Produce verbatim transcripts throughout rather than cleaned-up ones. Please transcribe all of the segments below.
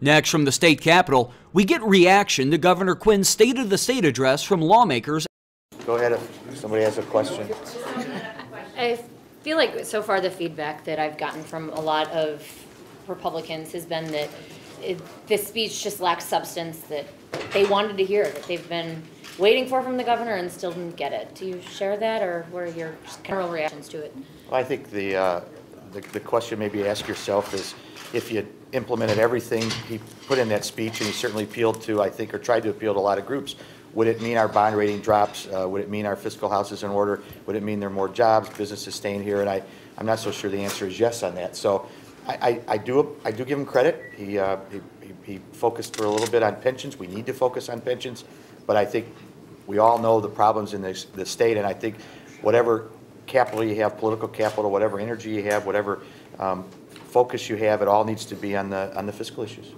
Next, from the state capitol, we get reaction to Governor Quinn's State of the State address from lawmakers. Go ahead if somebody has a question. I feel like so far the feedback that I've gotten from a lot of Republicans has been that it, this speech just lacks substance that they wanted to hear, that they've been waiting for from the governor and still didn't get it. Do you share that, or what are your general reactions to it? Well, I think the, uh, the, the question maybe ask yourself is, if you implemented everything he put in that speech, and he certainly appealed to, I think, or tried to appeal to a lot of groups, would it mean our bond rating drops? Uh, would it mean our fiscal house is in order? Would it mean there are more jobs, businesses staying here? And I, I'm not so sure the answer is yes on that. So I, I, I, do, I do give him credit. He, uh, he, he focused for a little bit on pensions. We need to focus on pensions. But I think we all know the problems in this, the state, and I think whatever capital you have, political capital, whatever energy you have, whatever um, focus you have, it all needs to be on the, on the fiscal issues.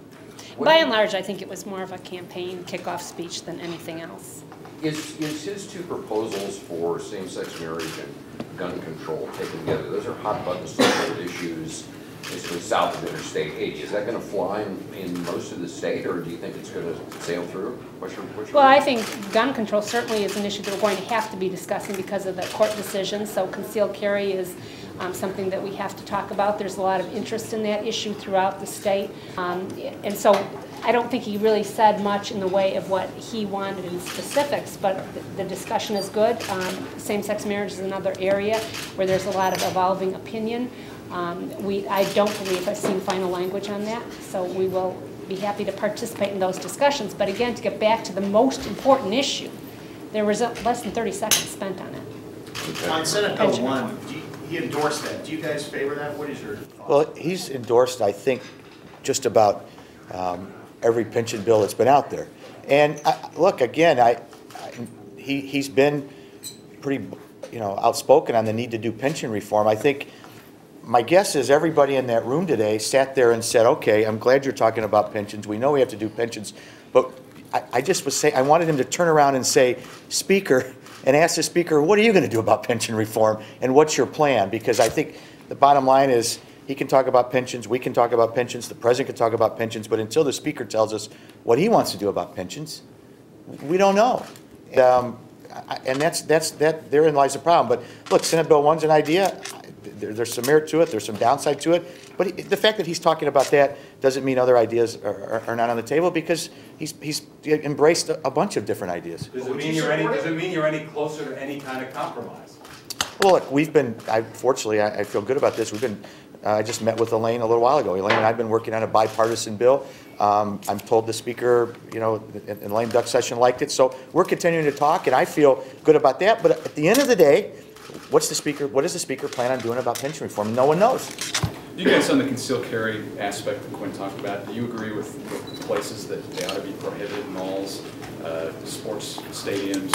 By and large, I think it was more of a campaign kickoff speech than anything else. Is, is his two proposals for same-sex marriage and gun control taken together, those are hot-button social issues, basically south of Interstate eighty. Is that going to fly in, in most of the state, or do you think it's going to sail through? What's your, what's your well, opinion? I think gun control certainly is an issue that we're going to have to be discussing because of the court decision, so concealed carry is Um, something that we have to talk about. There's a lot of interest in that issue throughout the state. Um, and so I don't think he really said much in the way of what he wanted in specifics, but the, the discussion is good. Um, same-sex marriage is another area where there's a lot of evolving opinion. Um, we, I don't believe I've seen final language on that, so we will be happy to participate in those discussions. But again, to get back to the most important issue, there was less than thirty seconds spent on it. On Senate Bill one, he endorsed that. Do you guys favor that? What is your thought? Well, he's endorsed, I think, just about um, every pension bill that's been out there. And I, look, again, I, I he he's been pretty, you know, outspoken on the need to do pension reform. I think my guess is everybody in that room today sat there and said, "Okay, I'm glad you're talking about pensions. We know we have to do pensions," but I, I just was saying I wanted him to turn around and say, "Speaker," and ask the speaker, what are you going to do about pension reform and what's your plan? Because I think the bottom line is he can talk about pensions, we can talk about pensions, the president can talk about pensions, but until the speaker tells us what he wants to do about pensions, we don't know. And, um, and that's, that's, that, therein lies the problem. But look, Senate Bill one's an idea. There, there's some merit to it, there's some downside to it, but he, the fact that he's talking about that doesn't mean other ideas are, are, are not on the table, because he's, he's embraced a, a bunch of different ideas. Does it, mean you're any, does it mean you're any closer to any kind of compromise? Well, look, we've been, I, fortunately, I, I feel good about this. We've been, uh, I just met with Elaine a little while ago. Elaine and I have been working on a bipartisan bill. Um, I'm told the speaker, you know, in, in lame duck session liked it, so we're continuing to talk, and I feel good about that. But at the end of the day, What's the speaker? What does the speaker plan on doing about pension reform? No one knows. You guys, on the concealed carry aspect that Quinn talked about, do you agree with, with places that they ought to be prohibited? Malls, uh, sports stadiums,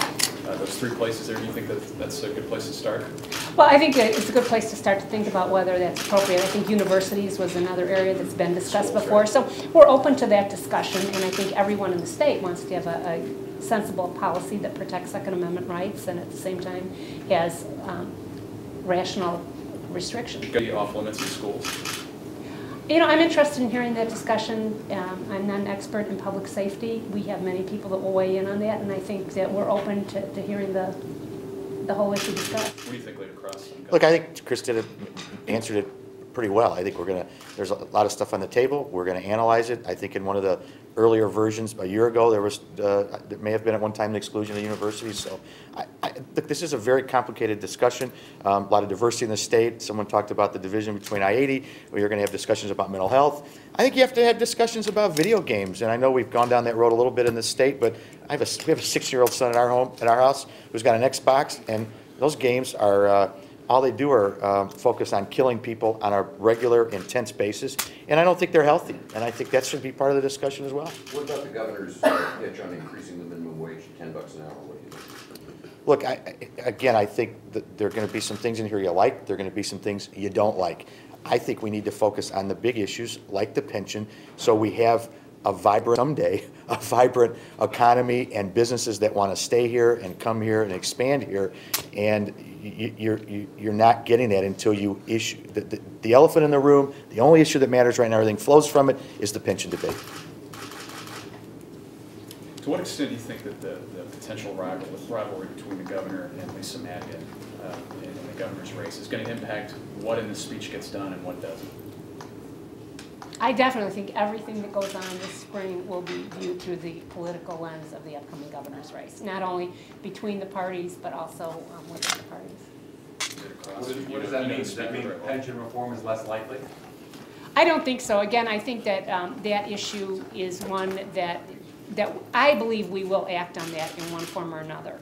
uh, those three places there. Do you think that that's a good place to start? Well, I think it's a good place to start to think about whether that's appropriate. I think universities was another area that's been discussed Schools, before, right. So we're open to that discussion, and I think everyone in the state wants to have a, a sensible policy that protects Second Amendment rights and at the same time has um, rational restrictions. Could be off limits in schools? You know, I'm interested in hearing that discussion. Um, I'm not an expert in public safety. We have many people that will weigh in on that, and I think that we're open to, to hearing the the whole issue discussed. What do you think, Lady Cross? Look, I think Chris did it, answered it pretty well. I think we're going to, there's a lot of stuff on the table. We're going to analyze it. I think in one of the earlier versions a year ago, there was, uh, there may have been at one time the exclusion of the universities. So I, I, look, this is a very complicated discussion. Um, a lot of diversity in the state. Someone talked about the division between I eighty. We are going to have discussions about mental health. I think you have to have discussions about video games. And I know we've gone down that road a little bit in this state, but I have a, we have a six-year-old son at our home, at our house, who's got an Xbox, and those games are, uh, all they do are uh, focus on killing people on a regular, intense basis, and I don't think they're healthy, and I think that should be part of the discussion as well. What about the governor's pitch on increasing the minimum wage to ten bucks an hour? What do you think? Look, I, again, I think that there are going to be some things in here you like, there are going to be some things you don't like. I think we need to focus on the big issues, like the pension, so we have a vibrant, someday, a vibrant economy and businesses that want to stay here and come here and expand here. And you, you're, you're not getting that until you issue. The, the, the elephant in the room, the only issue that matters right now, everything flows from it, is the pension debate. To what extent do you think that the, the potential rival, the rivalry between the governor and Lisa Madigan uh, in, in the governor's race is going to impact what in the speech gets done and what doesn't? I definitely think everything that goes on this spring will be viewed through the political lens of the upcoming governor's race, not only between the parties, but also um, within the parties. What, is, what does that mean? Does that mean pension reform is less likely? I don't think so. Again, I think that um, that issue is one that that I believe we will act on that in one form or another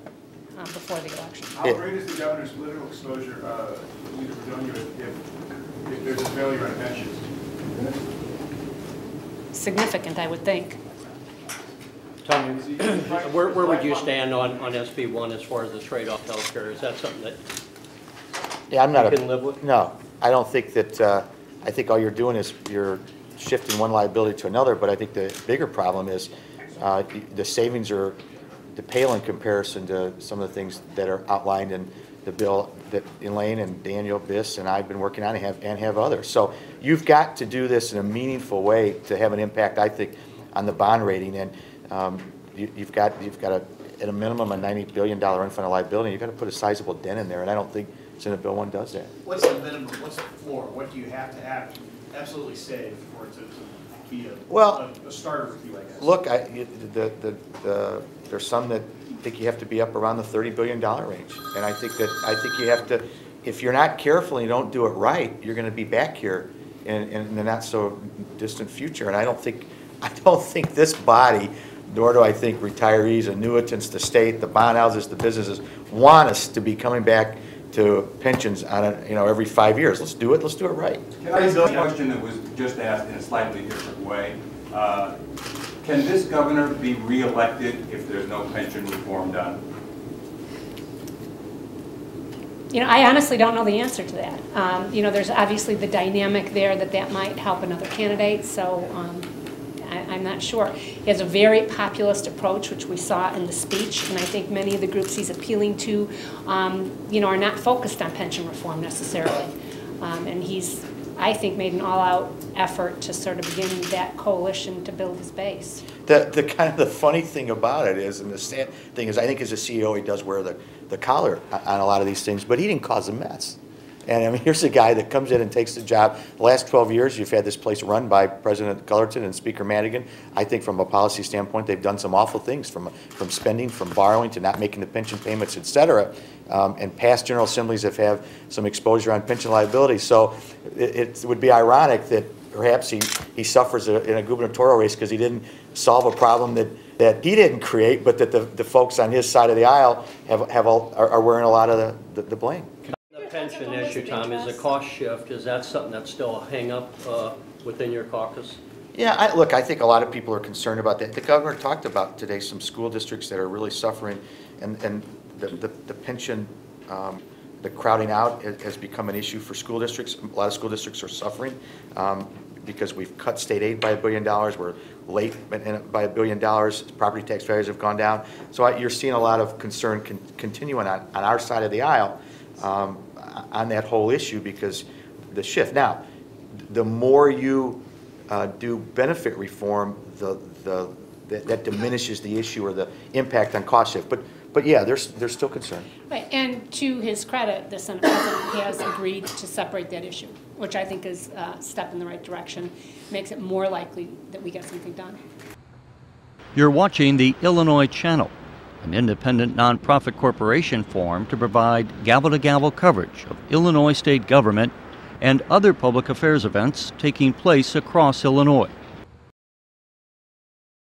uh, before the election. How great is the governor's political exposure, uh, Leader Radogno, if, if there's a failure on pensions? Significant, I would think. Tom, where, where would you stand on, on S B one as far as the trade-off health care? Is that something that yeah, I'm not you a, can live with? No, I don't think that, uh, I think all you're doing is you're shifting one liability to another, but I think the bigger problem is uh, the savings are the pale in comparison to some of the things that are outlined in the bill that Elaine and Daniel Biss and I have been working on and have, and have others. So you've got to do this in a meaningful way to have an impact, I think, on the bond rating. And um, you, you've got, you've got a, at a minimum, a ninety billion dollar unfunded liability. You've got to put a sizable dent in there, and I don't think Senate Bill one does that. What's the minimum? What's the floor? What do you have to have to absolutely save for it to, to be a, well, a, a starter with you, I guess? Look, I, the, the, the, there's some that I think you have to be up around the thirty billion dollar range, and I think that I think you have to. If you're not careful and you don't do it right, you're going to be back here in, in the not so distant future. And I don't think I don't think this body, nor do I think retirees, annuitants, the state, the bond houses, the businesses want us to be coming back to pensions on a, you know every five years. Let's do it. Let's do it right. Can I ask a question that was just asked in a slightly different way? Uh, Can this governor be reelected if there's no pension reform done? You know, I honestly don't know the answer to that. Um, you know, there's obviously the dynamic there that that might help another candidate, so um, I, I'm not sure. He has a very populist approach, which we saw in the speech, and I think many of the groups he's appealing to, um, you know, are not focused on pension reform necessarily. Um, and he's, I think, made an all-out effort to sort of begin that coalition to build his base. The, the kind of the funny thing about it is, and the sad thing is, I think as a C E O he does wear the, the collar on a lot of these things, but he didn't cause a mess. And I mean, here's a guy that comes in and takes the job. The last twelve years you've had this place run by President Cullerton and Speaker Madigan. I think from a policy standpoint they've done some awful things, from, from spending, from borrowing, to not making the pension payments, et cetera. Um, and past General Assemblies have had some exposure on pension liability. So it, it would be ironic that perhaps he, he suffers a, in a gubernatorial race because he didn't solve a problem that, that he didn't create, but that the, the folks on his side of the aisle have, have all, are, are wearing a lot of the, the, the blame. Pension issue, Tom, is a cost shift. Is that something that's still a hang up uh, within your caucus? Yeah, I, look, I think a lot of people are concerned about that. The governor talked about today some school districts that are really suffering, and, and the, the, the pension, um, the crowding out has become an issue for school districts. A lot of school districts are suffering um, because we've cut state aid by a billion dollars. We're late by a billion dollars. Property tax values have gone down. So I, you're seeing a lot of concern con continuing on, on our side of the aisle. Um, on that whole issue because the shift. Now, the more you uh, do benefit reform, the, the, that, that diminishes the issue or the impact on cost shift. But, but yeah, there's, there's still concern. Right, and to his credit, the Senate President has agreed to separate that issue, which I think is a step in the right direction, makes it more likely that we get something done. You're watching the Illinois Channel, an independent nonprofit corporation formed to provide gavel-to-gavel coverage of Illinois state government and other public affairs events taking place across Illinois.